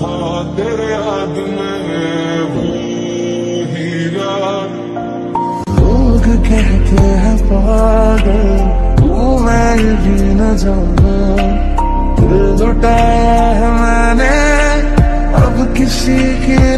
خاطر اب